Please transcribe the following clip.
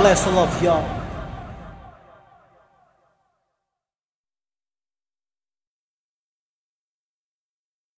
bless all of y'all.